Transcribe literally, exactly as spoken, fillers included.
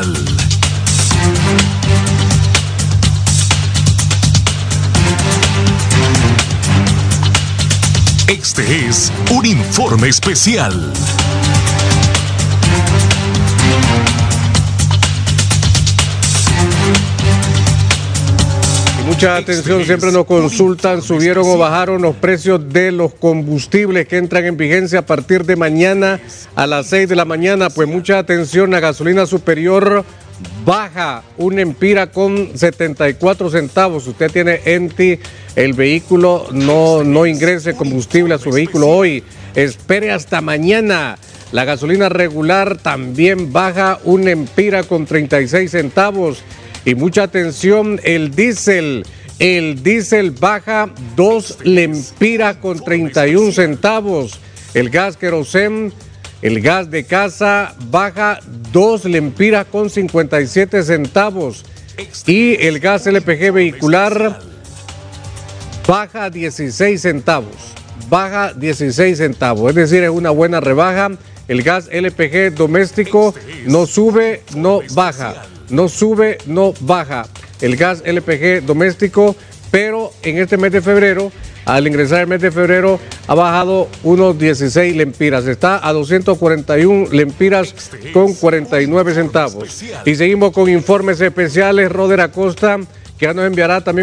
local. Este es un informe especial. Mucha atención, siempre nos consultan, subieron o bajaron los precios de los combustibles que entran en vigencia a partir de mañana a las seis de la mañana. Pues mucha atención, la gasolina superior baja un empira con setenta y cuatro centavos. Usted tiene ENTI, el vehículo, no, no ingrese combustible a su vehículo hoy, espere hasta mañana. La gasolina regular también baja un empira con treinta y seis centavos. Y mucha atención, el diésel, el diésel baja dos lempiras con treinta y un centavos. El gas querosén, el gas de casa, baja dos lempiras con cincuenta y siete centavos. Y el gas L P G vehicular baja dieciséis centavos, baja dieciséis centavos, es decir, es una buena rebaja. El gas L P G doméstico no sube, no baja. No sube, no baja el gas L P G doméstico, pero en este mes de febrero, al ingresar el mes de febrero, ha bajado unos dieciséis lempiras. Está a doscientos cuarenta y un lempiras con cuarenta y nueve centavos. Y seguimos con informes especiales. Roder Acosta, que ya nos enviará también